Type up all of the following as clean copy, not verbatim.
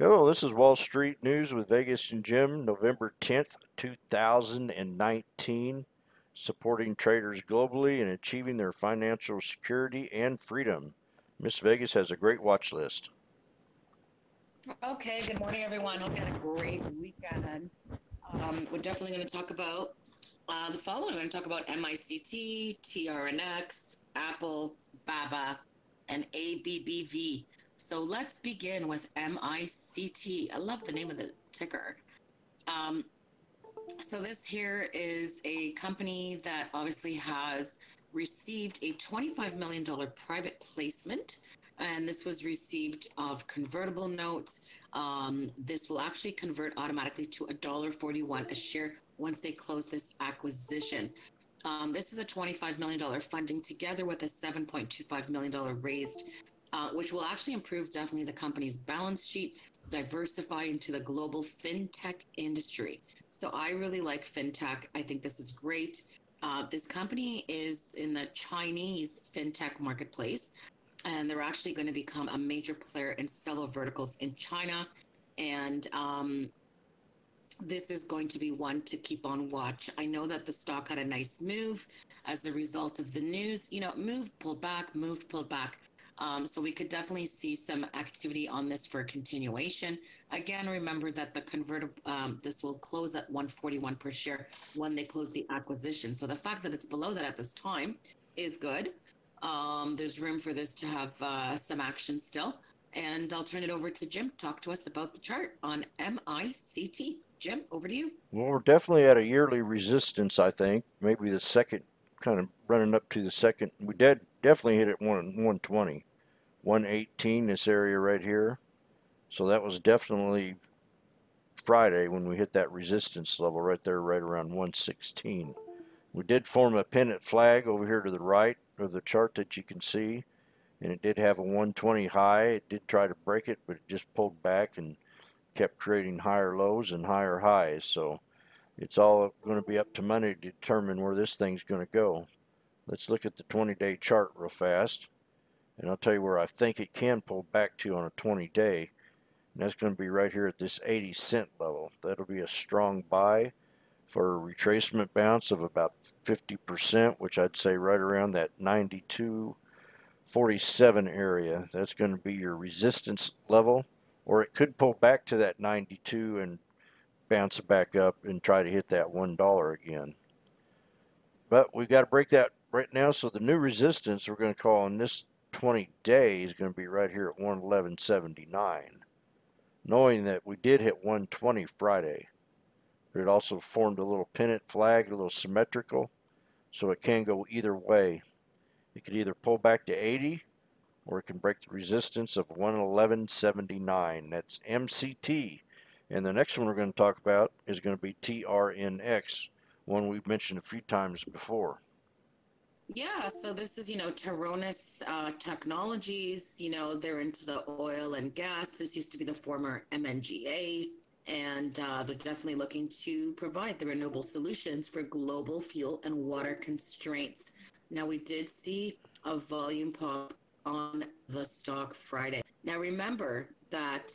Hello, this is Wall Street News with Vegas and Jim, November 10th, 2019, supporting traders globally and achieving their financial security and freedom. Miss Vegas has a great watch list. Okay, good morning, everyone. Hope you had a great weekend. We're definitely going to talk about the following. We're going to talk about MICT, TRNX, Apple, BABA, and ABBV. So let's begin with MICT. I love the name of the ticker. So this here is a company that obviously has received a $25 million private placement. And this was received of convertible notes. This will actually convert automatically to $1.41 a share once they close this acquisition. This is a $25 million funding together with a $7.25 million raised, which will actually improve definitely the company's balance sheet, diversify into the global fintech industry. So I really like fintech. I think this is great. This company is in the Chinese fintech marketplace, and they're actually going to become a major player in several verticals in China. And this is going to be one to keep on watch. I know that the stock had a nice move as a result of the news. You know, moved, pulled back, moved, pulled back. So we could definitely see some activity on this for continuation. Again, remember that the convertible, this will close at $1.41 per share when they close the acquisition. So the fact that it's below that at this time is good. There's room for this to have some action still. And I'll turn it over to Jim. Talk to us about the chart on MICT. Jim, over to you. Well, we're definitely at a yearly resistance, I think. Maybe the second, kind of running up to the second. We did definitely hit it 120. 118, this area right here. So that was definitely Friday when we hit that resistance level right there, right around 116. We did form a pennant flag over here to the right of the chart that you can see, and it did have a 120 high. It did try to break it, but it just pulled back and kept creating higher lows and higher highs. So it's all going to be up to Monday to determine where this thing's going to go. Let's look at the 20-day chart real fast, and I'll tell you where I think it can pull back to on a 20-day, and that's going to be right here at this 80-cent level. That'll be a strong buy for a retracement bounce of about 50%, which I'd say right around that 92.47 area. That's going to be your resistance level, or it could pull back to that 92 and bounce back up and try to hit that $1 again. But we've got to break that right now, so the new resistance we're going to call on this 20-day is going to be right here at 111.79, knowing that we did hit 120 Friday. But it also formed a little pennant flag, a little symmetrical, so it can go either way. It could either pull back to 80, or it can break the resistance of 111.79. That's MCT. And the next one we're going to talk about is going to be TRNX, one we've mentioned a few times before. Yeah, so this is, you know, Taronis Technologies. You know, they're into the oil and gas. This used to be the former MNGA, and they're definitely looking to provide the renewable solutions for global fuel and water constraints. Now, we did see a volume pop on the stock Friday. Now, remember that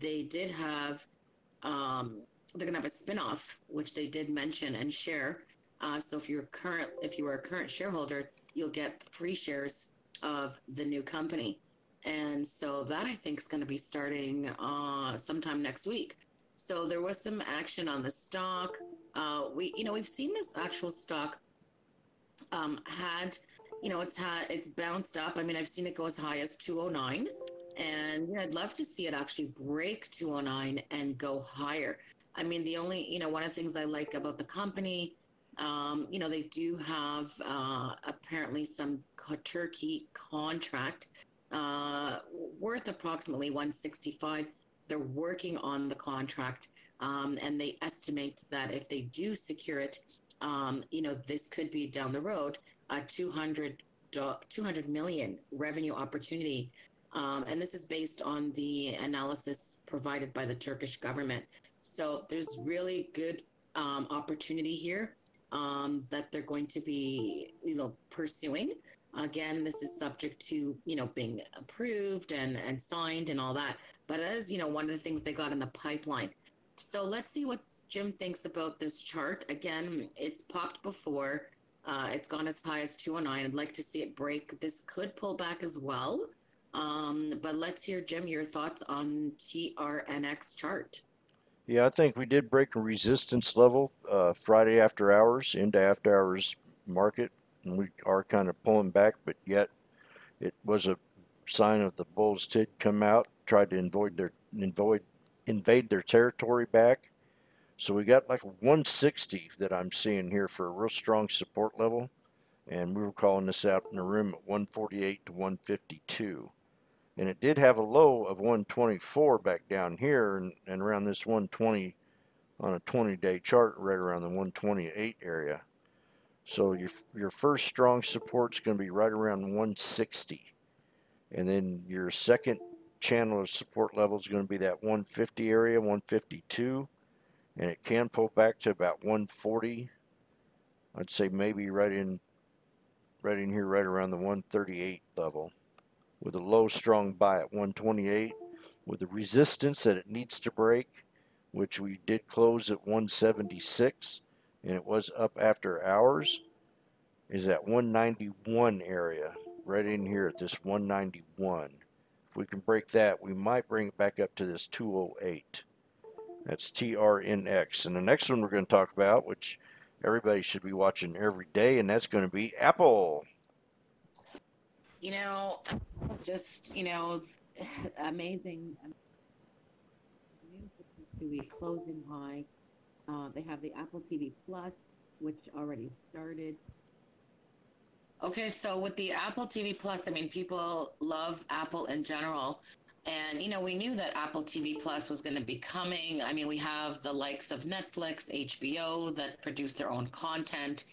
they did have, they're going to have a spinoff, which they did mention and share. So if you are a current shareholder, you'll get free shares of the new company. And so that I think is going to be starting sometime next week. So there was some action on the stock. We've seen this actual stock it's bounced up. I mean, I've seen it go as high as 209. And I'd love to see it actually break 209 and go higher. I mean, the only, one of the things I like about the company, they do have apparently some Turkey contract worth approximately 165. They're working on the contract, and they estimate that if they do secure it, this could be down the road a $200 million revenue opportunity. And this is based on the analysis provided by the Turkish government. So there's really good opportunity here that they're going to be, pursuing. Again, this is subject to, you know, being approved and signed and all that. But as, you know, one of the things they got in the pipeline. So let's see what Jim thinks about this chart. Again, it's popped before. It's gone as high as 209. I'd like to see it break. This could pull back as well. But let's hear, Jim, your thoughts on TRNX chart. Yeah, I think we did break a resistance level Friday after hours, into after hours market. And we are kind of pulling back, but yet it was a sign that the bulls did come out, tried to invade their territory back. So we got like a 160 that I'm seeing here for a real strong support level. And we were calling this out in the room at 148 to 152. And it did have a low of 124 back down here and around this 120 on a 20-day chart, right around the 128 area. So your first strong support is going to be right around 160. And then your second channel of support level is going to be that 150 area, 152. And it can pull back to about 140. I'd say maybe right in here, right around the 138 level, with a low strong buy at 128, with the resistance that it needs to break, which we did close at 176. And it was up after hours, is that 191 area, right in here at this 191. If we can break that, we might bring it back up to this 208. That's TRNX. And the next one we're going to talk about, which everybody should be watching every day, and that's going to be Apple. You know, just, you know, amazing. New 52-week closing high. They have the Apple TV Plus, which already started. Okay, so with the Apple TV Plus, I mean, people love Apple in general. And, you know, we knew that Apple TV Plus was going to be coming. I mean, we have the likes of Netflix, HBO that produce their own content.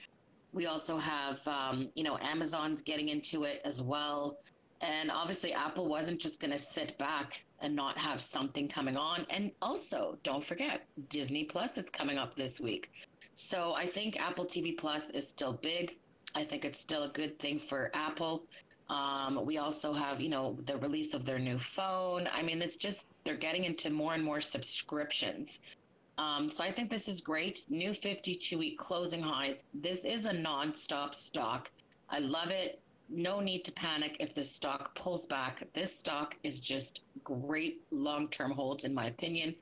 We also have, you know, Amazon's getting into it as well. And obviously, Apple wasn't just going to sit back and not have something coming on. And also, don't forget, Disney Plus is coming up this week. So I think Apple TV Plus is still big. I think it's still a good thing for Apple. We also have, you know, the release of their new phone. I mean, it's just they're getting into more and more subscriptions. So I think this is great. New 52-week closing highs. This is a nonstop stock. I love it. No need to panic if this stock pulls back. This stock is just great long-term holds, in my opinion.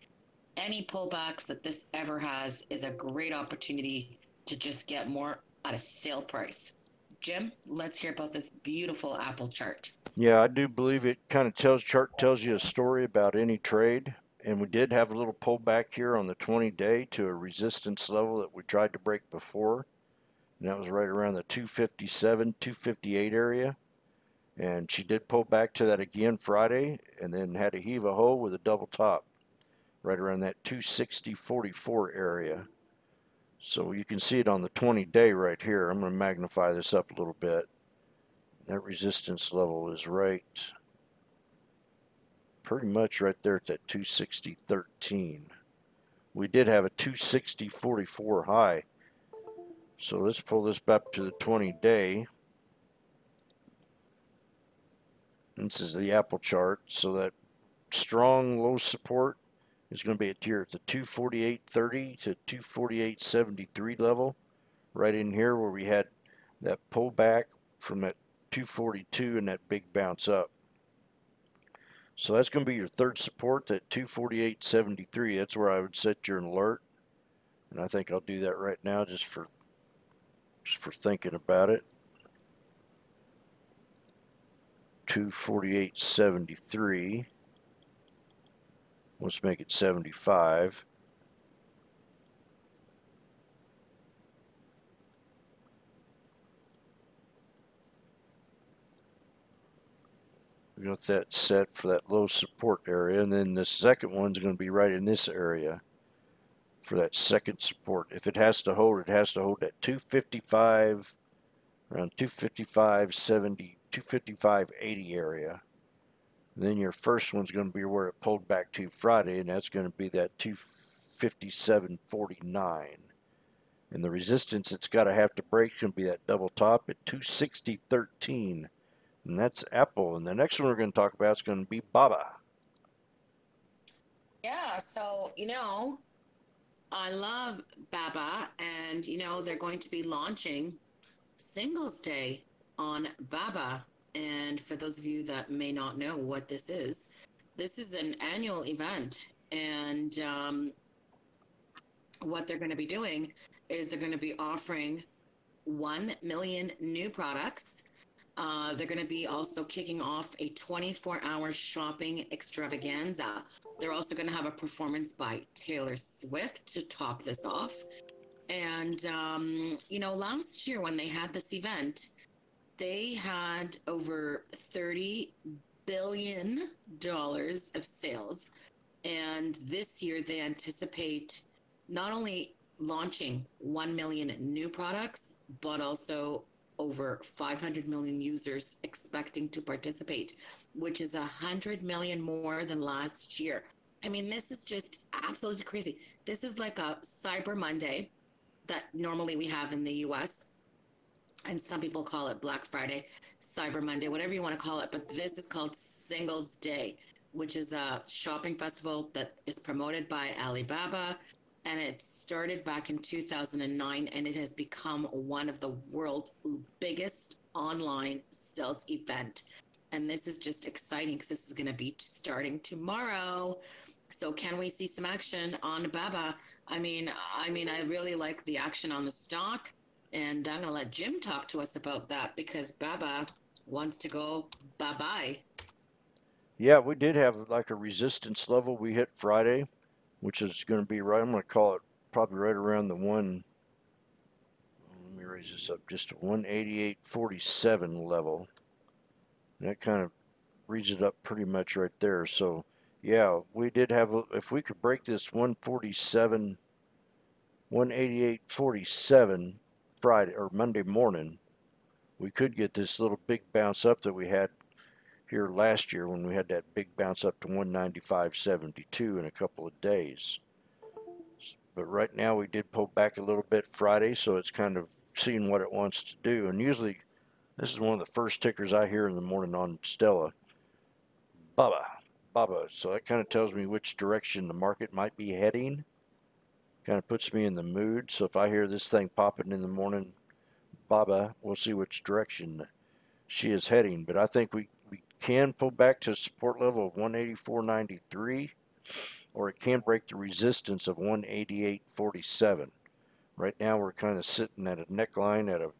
Any pullbacks that this ever has is a great opportunity to just get more at a sale price. Jim, let's hear about this beautiful Apple chart. Yeah, I do believe it kind of tells you a story about any trade. And we did have a little pullback here on the 20-day to a resistance level that we tried to break before. And that was right around the 257, 258 area. And she did pull back to that again Friday and then had a heave a ho with a double top right around that 260.44 area. So you can see it on the 20-day right here. I'm going to magnify this up a little bit. That resistance level is right pretty much right there at that 260.13. We did have a 260.44 high. So let's pull this back to the 20-day. This is the Apple chart. So that strong low support is going to be at here at the 248.30 to 248.73 level. Right in here where we had that pullback from that 242 and that big bounce up. So that's going to be your third support, that 248.73. That's where I would set your alert. And I think I'll do that right now just for thinking about it. 248.73. Let's make it 75. We got that set for that low support area, and then the second one's going to be right in this area for that second support. If it has to hold, it has to hold at 255, around 255.70, 255.80 area. And then your first one's going to be where it pulled back to Friday, and that's going to be that 257.49. And the resistance it's got to have to break can be that double top at 260.13. And that's Apple. And the next one we're going to talk about is going to be BABA. Yeah, so, you know, I love BABA. And, you know, they're going to be launching Singles Day on BABA. And for those of you that may not know what this is an annual event. And what they're going to be doing is they're going to be offering 1 million new products. They're going to be also kicking off a 24-hour shopping extravaganza. They're also going to have a performance by Taylor Swift to top this off. And, you know, last year when they had this event, they had over $30 billion of sales. And this year they anticipate not only launching 1 million new products, but also over 500 million users expecting to participate, which is 100 million more than last year. I mean, this is just absolutely crazy. This is like a Cyber Monday that normally we have in the US. And some people call it Black Friday, Cyber Monday, whatever you want to call it. But this is called Singles Day, which is a shopping festival that is promoted by Alibaba. And it started back in 2009, and it has become one of the world's biggest online sales event. And this is just exciting because this is going to be starting tomorrow. So can we see some action on BABA? I mean, I really like the action on the stock. And I'm going to let Jim talk to us about that because BABA wants to go bye-bye. Yeah, we did have like a resistance level we hit Friday, which is going to be right, I'm going to call it probably right around the one, let me raise this up, just to 188.47 level. And that kind of reads it up pretty much right there. So, yeah, we did have, if we could break this 188.47 Friday or Monday morning, we could get this little big bounce up that we had here last year when we had that big bounce up to 195.72 in a couple of days. But right now we did pull back a little bit Friday, so it's kind of seeing what it wants to do. And usually this is one of the first tickers I hear in the morning on Stella, BABA. So that kind of tells me which direction the market might be heading, kind of puts me in the mood. So if I hear this thing popping in the morning, BABA, we'll see which direction she is heading. But I think we can pull back to a support level of 184.93, or it can break the resistance of 188.47. Right now we're kind of sitting at a neckline at a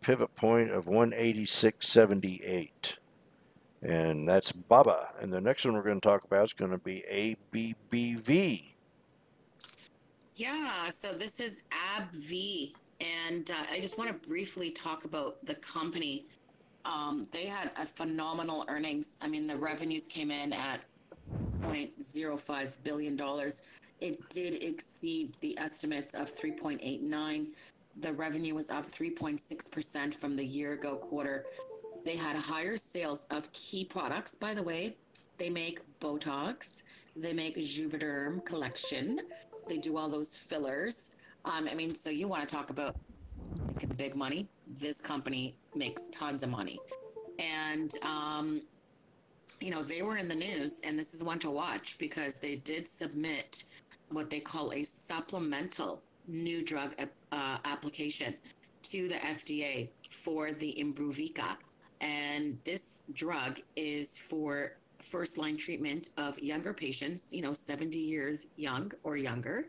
pivot point of 186.78, and that's BABA. And the next one we're going to talk about is going to be ABBV. Yeah, so this is ABBV, and I just want to briefly talk about the company. They had a phenomenal earnings. I mean, the revenues came in at $0.05 billion. It did exceed the estimates of 3.89. The revenue was up 3.6% from the year-ago quarter. They had higher sales of key products, by the way. They make Botox. They make Juvederm Collection. They do all those fillers. I mean, so you want to talk about big money. This company makes tons of money. And, you know, they were in the news, and this is one to watch because they did submit what they call a supplemental new drug application to the FDA for the Imbruvica. And this drug is for first-line treatment of younger patients, you know, 70 years young or younger,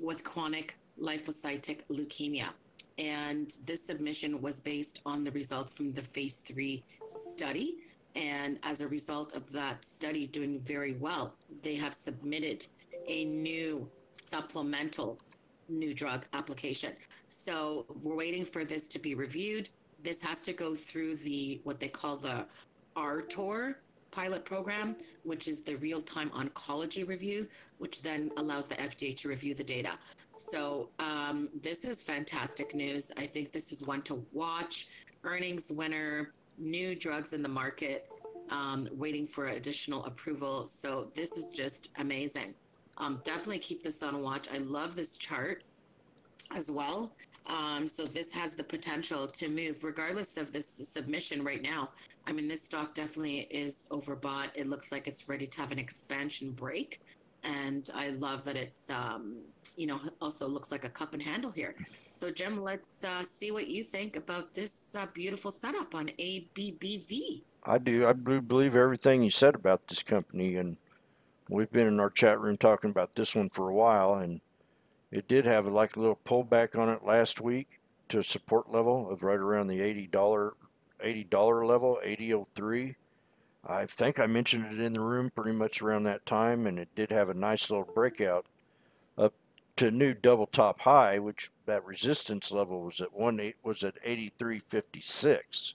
with chronic lymphocytic leukemia. And this submission was based on the results from the phase 3 study. And as a result of that study doing very well, they have submitted a new supplemental new drug application. So we're waiting for this to be reviewed. This has to go through the, what they call the RTOR pilot program, which is the real-time oncology review, which then allows the FDA to review the data. So this is fantastic news. I think this is one to watch. Earnings winner, new drugs in the market, waiting for additional approval. So this is just amazing. Definitely keep this on watch. I love this chart. as well. So this has the potential to move regardless of this submission right now. I mean, this stock definitely is overbought. It looks like it's ready to have an expansion break. And I love that it's, you know, also looks like a cup and handle here. So, Jim, let's see what you think about this beautiful setup on ABBV. I do. I believe everything you said about this company. And we've been in our chat room talking about this one for a while. And it did have like a little pullback on it last week to a support level of right around the $80 level, 80.03. I think I mentioned it in the room pretty much around that time, and it did have a nice little breakout up to new double top high, which that resistance level was at 83.56.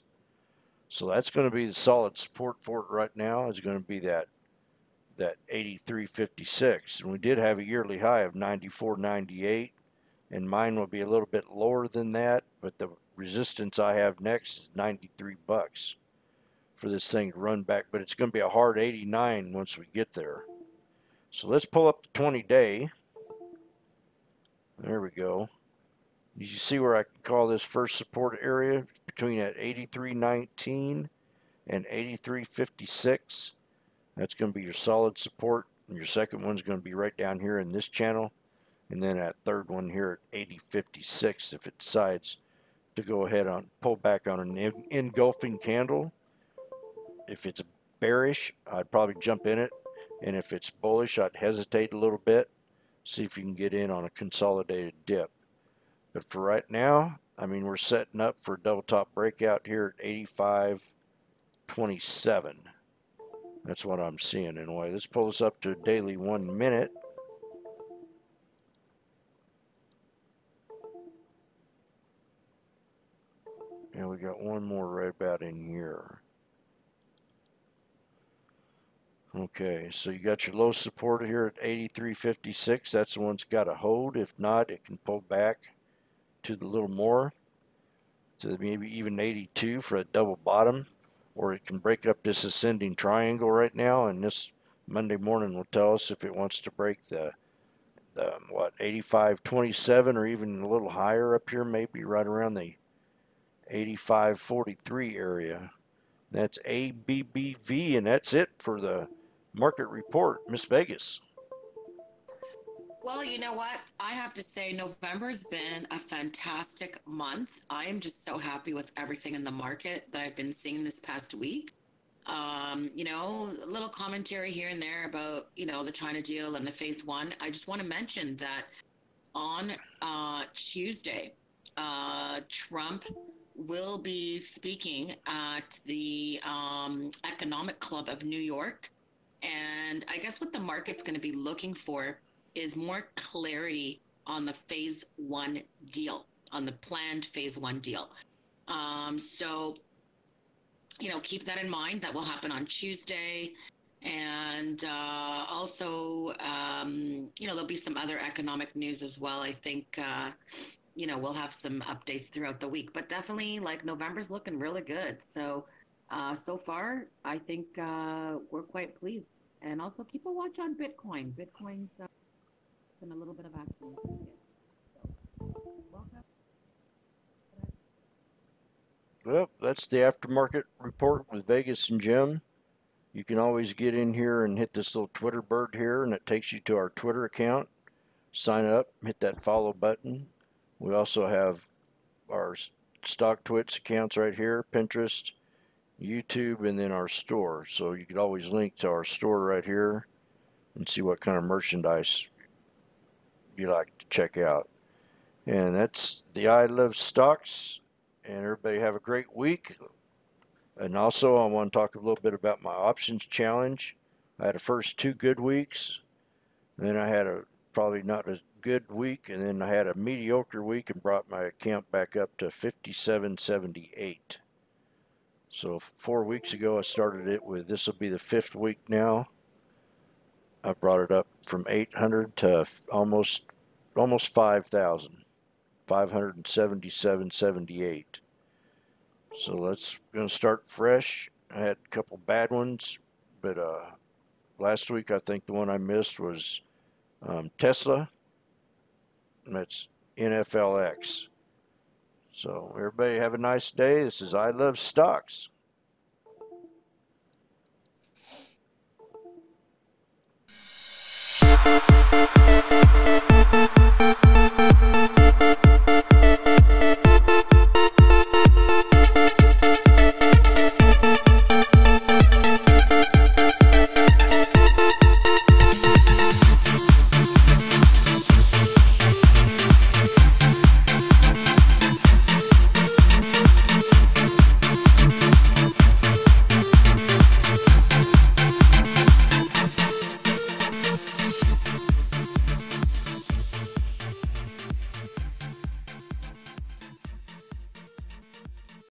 So that's going to be the solid support for it right now, is going to be that 83.56. And we did have a yearly high of 94.98, and mine will be a little bit lower than that, but the resistance I have next is 93 bucks. For this thing to run back, but it's going to be a hard 89 once we get there. So let's pull up the 20-day. There we go. You see where I can call this first support area between at 83.19 and 83.56. That's going to be your solid support, and your second one's going to be right down here in this channel, and then that third one here at 80.56 if it decides to go ahead on pull back on an engulfing candle. If it's bearish, I'd probably jump in it. And if it's bullish, I'd hesitate a little bit. See if you can get in on a consolidated dip. But for right now, I mean, we're setting up for a double top breakout here at 85.27. That's what I'm seeing in a way. Let's pull this up to a daily 1 minute. And we got one more right about in here. Okay, so you got your low support here at 83.56. That's the one that's got to hold. If not, it can pull back to a little more, to maybe even 82 for a double bottom, or it can break up this ascending triangle right now, and this Monday morning will tell us if it wants to break the what, 85.27 or even a little higher up here, maybe right around the 85.43 area. That's ABBV, and that's it for the market report. Miss Vegas. Well, you know what? I have to say November's been a fantastic month. I am just so happy with everything in the market that I've been seeing this past week. You know, a little commentary here and there about, you know, the China deal and the phase one. I just want to mention that on Tuesday, Trump will be speaking at the Economic Club of New York. And I guess what the market's going to be looking for is more clarity on the phase one deal, on the planned phase one deal. So, you know, keep that in mind. That will happen on Tuesday. And also, you know, there'll be some other economic news as well. I think, you know, we'll have some updates throughout the week, but definitely like November's looking really good. So, so far, I think we're quite pleased. And also keep a watch on Bitcoin. Bitcoin's in a little bit of action. Well, that's the aftermarket report with Vegas and Jim. You can always get in here and hit this little Twitter bird here, and it takes you to our Twitter account. Sign up, hit that follow button. We also have our StockTwits accounts right here, Pinterest, YouTube, and then our store. So you could always link to our store right here and see what kind of merchandise you like to check out. And that's the I Love Stocks. And everybody have a great week. And also, I want to talk a little bit about my options challenge. I had the first two good weeks. Then I had a probably not as good week, and then I had a mediocre week and brought my account back up to 57.78. So 4 weeks ago I started it with, this will be the fifth week now. I brought it up from 800 to almost 5,000, 577.78. So let's gonna start fresh. I had a couple bad ones, but last week I think the one I missed was Tesla. That's NFLX. So everybody have a nice day. This is I Love Stocks.